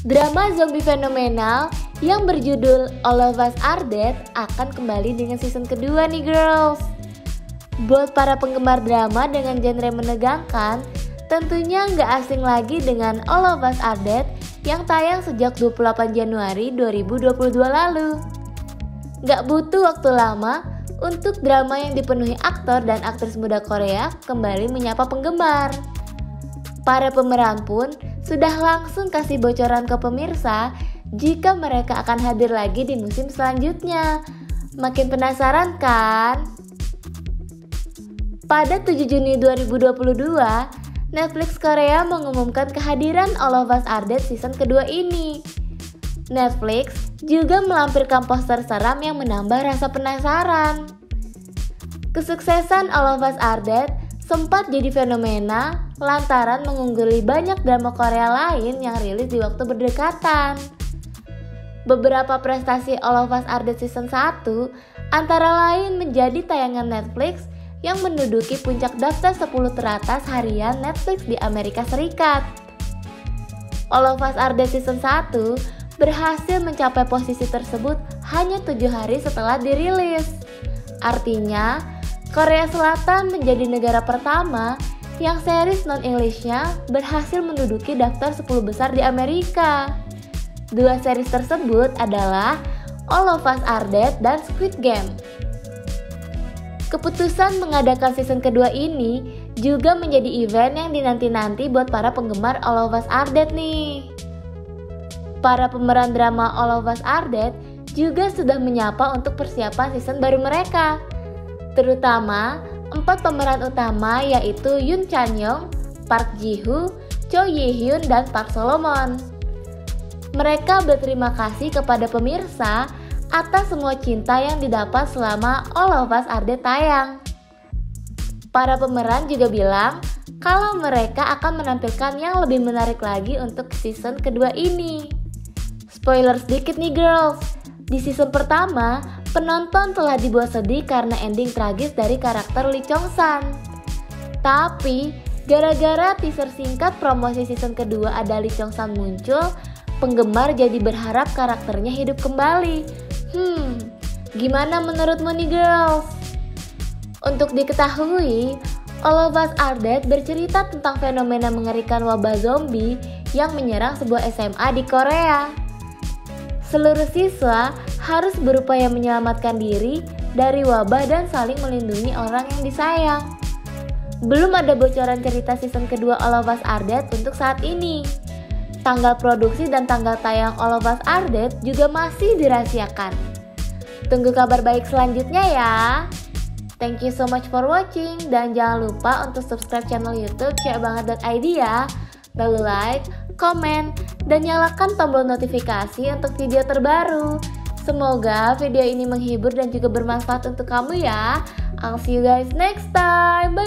Drama zombie fenomenal yang berjudul All of Us Are Dead akan kembali dengan season kedua nih girls. Buat para penggemar drama dengan genre menegangkan, tentunya nggak asing lagi dengan All of Us Are Dead yang tayang sejak 28 Januari 2022 lalu. Nggak butuh waktu lama untuk drama yang dipenuhi aktor dan aktris muda Korea kembali menyapa penggemar. Para pemeran pun sudah langsung kasih bocoran ke pemirsa jika mereka akan hadir lagi di musim selanjutnya. Makin penasaran kan? Pada 7 Juni 2022, Netflix Korea mengumumkan kehadiran All of Us Are Dead season kedua ini. Netflix juga melampirkan poster seram yang menambah rasa penasaran. Kesuksesan All of Us Are Dead sempat jadi fenomena lantaran mengungguli banyak drama Korea lain yang rilis di waktu berdekatan. Beberapa prestasi All of Us Are Dead season 1 antara lain menjadi tayangan Netflix yang menduduki puncak daftar 10 teratas harian Netflix di Amerika Serikat. All of Us Are Dead Season 1 berhasil mencapai posisi tersebut hanya 7 hari setelah dirilis. Artinya, Korea Selatan menjadi negara pertama yang series non-English-nya berhasil menduduki daftar 10 besar di Amerika. Dua series tersebut adalah All of Us Are Dead dan Squid Game. Keputusan mengadakan season kedua ini juga menjadi event yang dinanti-nanti buat para penggemar All of Us Are Dead nih. Para pemeran drama All of Us Are Dead juga sudah menyapa untuk persiapan season baru mereka. Terutama, 4 pemeran utama yaitu Yoon Chan-yong, Park Ji-hoo, Cho Ye-hyun, dan Park Solomon. Mereka berterima kasih kepada pemirsa atas semua cinta yang didapat selama All of Us Are Dead tayang. Para pemeran juga bilang kalau mereka akan menampilkan yang lebih menarik lagi untuk season kedua ini. Spoiler sedikit nih girls, di season pertama penonton telah dibuat sedih karena ending tragis dari karakter Lee Chong-san. Tapi gara-gara teaser singkat promosi season kedua ada Lee Chong-san muncul, penggemar jadi berharap karakternya hidup kembali. Gimana menurutmu nih girls? Untuk diketahui, All of Us Are Dead bercerita tentang fenomena mengerikan wabah zombie yang menyerang sebuah SMA di Korea. Seluruh siswa harus berupaya menyelamatkan diri dari wabah dan saling melindungi orang yang disayang. Belum ada bocoran cerita season kedua All of Us Are Dead untuk saat ini. Tanggal produksi dan tanggal tayang All of Us Are Dead juga masih dirahasiakan. Tunggu kabar baik selanjutnya ya. Thank you so much for watching dan jangan lupa untuk subscribe channel YouTube CewekBanget.id ya. Lalu like, komen, dan nyalakan tombol notifikasi untuk video terbaru. Semoga video ini menghibur dan juga bermanfaat untuk kamu ya. I'll see you guys next time. Bye.